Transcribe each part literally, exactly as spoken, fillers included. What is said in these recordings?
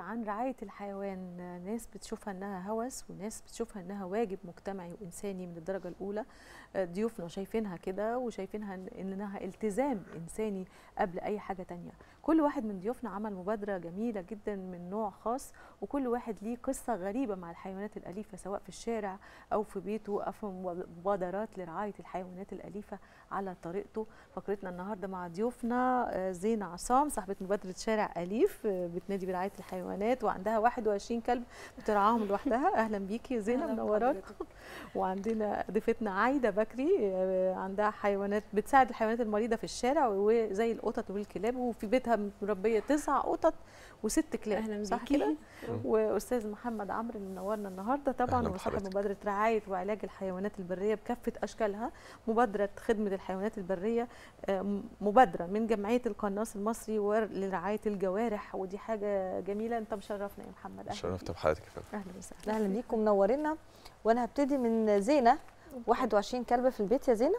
عن رعاية الحيوان، ناس بتشوفها انها هوس وناس بتشوفها انها واجب مجتمعي وانساني من الدرجة الاولى. ضيوفنا شايفينها كده وشايفينها انها التزام انساني قبل اي حاجة تانية. كل واحد من ضيوفنا عمل مبادرة جميلة جدا من نوع خاص، وكل واحد ليه قصة غريبة مع الحيوانات الأليفة، سواء في الشارع او في بيته او في مبادرات لرعاية الحيوانات الأليفة على طريقته. فقرتنا النهاردة مع ضيوفنا زينة عصام، صاحبة مبادرة شارع أليف بتنادي برعاية الحيوانات وعندها واحد وعشرين كلب بترعاهم لوحدها. اهلا بيكي يا زينه، منوراك. وعندنا ضيفتنا عايده بكري، عندها حيوانات بتساعد الحيوانات المريضه في الشارع وزي القطط والكلاب، وفي بيتها مربيه تسع قطط وست كلاب. اهلا صح كده. واستاذ محمد عمرو اللي منورنا النهارده طبعا، وصاحب مبادره رعايه وعلاج الحيوانات البريه بكافه اشكالها، مبادره خدمه الحيوانات البريه، مبادره من جمعيه القناص المصري لرعايه الجوارح، ودي حاجه جميله. انت مشرفنا يا محمد. شرفت بحضرتك يا فندم. اهلا وسهلا. اهلا بيكم، منورينا. وانا هبتدي من زينه. واحد وعشرين كلبه في البيت يا زينه،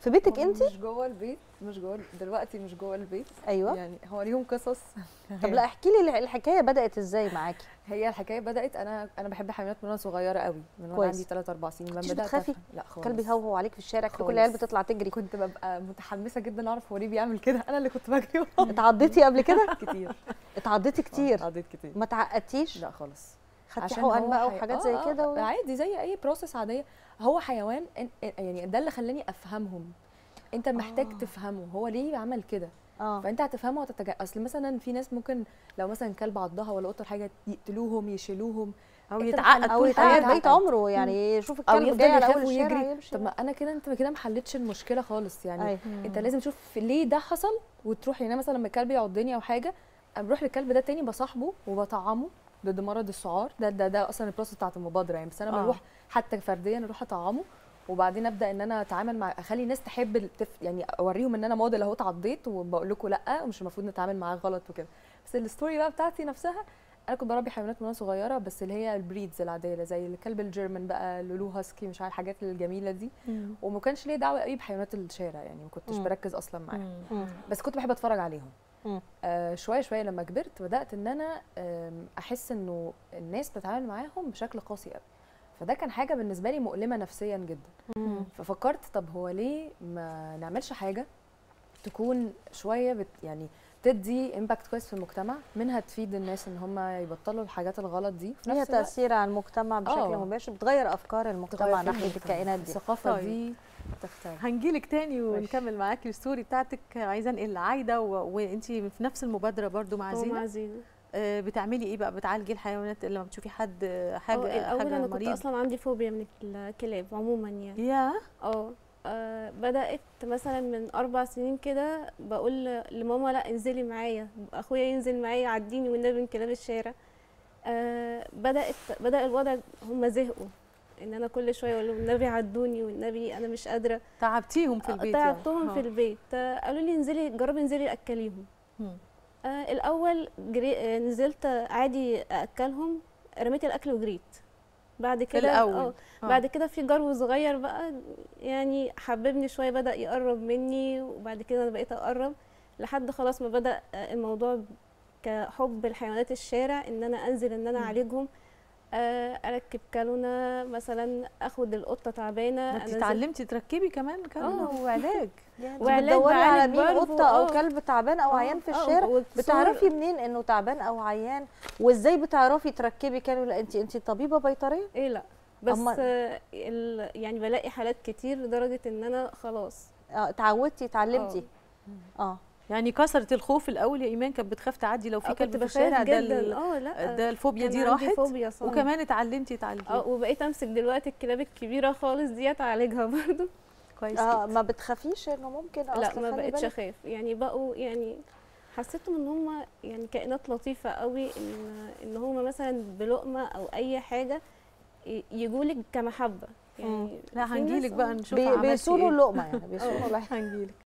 في بيتك انت؟ مش جوه البيت، مش جوه دلوقتي، مش جوه البيت. ايوه يعني هو ليهم قصص. طب لا احكي لي الحكايه بدات ازاي معاكي؟ هي الحكايه بدات انا انا بحب الحيوانات من وانا صغيره قوي، من وانا عندي ثلاث اربع سنين. لما بدات تخافي لا خالص، كلب يهوهو عليك في الشارع، كل العيال بتطلع تجري، كنت ببقى متحمسه جدا اعرف هو ليه بيعمل كده، انا اللي كنت بجري. اتعضيتي قبل كده؟ كتير اتعضيتي كتير اتعضيت كتير. ما تعقدتيش؟ لا خالص، خدتي حقن بقى وحاجات زي كده و... عادي زي اي بروسيس عاديه. هو حيوان يعني، ده اللي خلاني افهمهم. انت محتاج آه. تفهمه هو ليه عمل كده. آه. فانت هتفهمه وتتجاهل. اصل مثلا في ناس ممكن لو مثلا كلب عضها ولا قطه حاجه يقتلوهم، يشيلوهم، او يتعقد او يتعقد بقيت عمره. يعني يشوف الكلب جاي على اول الشارع يمشي. طب ما انا كده، انت كده ما حلتش المشكله خالص يعني. أي. انت لازم تشوف ليه ده حصل وتروح. يعني مثلا لما الكلب يعضني او حاجه، بروح للكلب ده تاني بصاحبه وبطعمه ضد مرض السعار. ده ده ده اصلا البروسس بتاعت المبادره يعني. بس انا آه. بروح حتى فرديا اروح اطعمه، وبعدين ابدا ان انا اتعامل مع، اخلي الناس تحب تف... يعني اوريهم ان انا موديل اهو، اتعضيت وبقول لكم لا ومش المفروض نتعامل معاه غلط وكده. بس الستوري بقى بتاعتي نفسها، انا كنت بربي حيوانات من وانا صغيره، بس اللي هي البريدز العاديه زي الكلب الجيرمان بقى، لولو، هاسكي، مش عارف الحاجات الجميله دي. مم. وما كانش ليه دعوه قوي بحيوانات الشارع يعني، ما كنتش مم. بركز اصلا معاهم، بس كنت بحب اتفرج عليهم. آه شويه شويه لما كبرت بدات ان انا احس انه الناس بتتعامل معاهم بشكل قاسي قوي، فده كان حاجه بالنسبه لي مؤلمه نفسيا جدا. مم. ففكرت طب هو ليه ما نعملش حاجه تكون شويه بت يعني تدي امباكت كويس في المجتمع، منها تفيد الناس ان هم يبطلوا الحاجات الغلط دي، ليها تاثير على المجتمع بشكل أوه. مباشر، بتغير افكار المجتمع ناحيه الكائنات دي، الثقافه طيب. دي تختار. هنجيلك تاني ونكمل معاكي الستوري بتاعتك. عايزه انقل لعايده، وانتي في نفس المبادره برضو مع زينه. بتعملي ايه بقى؟ بتعالجي الحيوانات لما بتشوفي حد حاجه مريض؟ الاول انا كنت مريض. اصلا عندي فوبيا من الكلاب عموما يعني. يا اه بدات مثلا من اربع سنين كده، بقول لماما لا انزلي معايا، اخويا ينزل معايا، عديني والنبي من كلاب الشارع. أه بدات بدا الوضع، هم زهقوا ان انا كل شويه اقول لهم النبي عدوني والنبي انا مش قادره. تعبتيهم في البيت؟ تعبتهم يعني. في البيت قالوا لي انزلي جربي انزلي اكليهم. آه الاول جري... نزلت عادي اكلهم، رميت الاكل وجريت. بعد كده اه بعد كده في جرو صغير بقى يعني حببني شويه، بدا يقرب مني، وبعد كده انا بقيت اقرب لحد خلاص ما بدا الموضوع كحب الحيوانات الشارع، ان انا انزل ان انا اعالجهم. اركب كالونه مثلا، اخد القطه تعبانه. انت اتعلمتي تركبي كمان كالونه وعلاج؟ وعلاج على مين؟ قطه او كلب تعبان او عيان في الشارع، بتعرفي منين انه تعبان او عيان؟ وازاي بتعرفي تركبي كالونه؟ انت انت طبيبه بيطريه؟ ايه لا بس يعني بلاقي حالات كتير لدرجه ان انا خلاص اه اتعودتي اتعلمتي. اه يعني كسرت الخوف. الاول يا ايمان كانت بتخاف تعدي لو في كلب في الشارع، ده ده الفوبيا دي راحت، فوبيا وكمان اتعلمتي تعالجيها. اه وبقيت امسك دلوقتي الكلاب الكبيره خالص ديت اعالجها برضه كويس. اه ما بتخافيش انه ممكن؟ لا ما بقتش اخاف يعني، بقوا يعني حسيتهم ان هم يعني كائنات لطيفه قوي، ان ان هم مثلا بلقمه او اي حاجه يجولك كمحبه يعني. لا هنجيلك بقى نشوف عملتي ايه. بيصونوا اللقمه يعني، بيصونوا. هنجيلك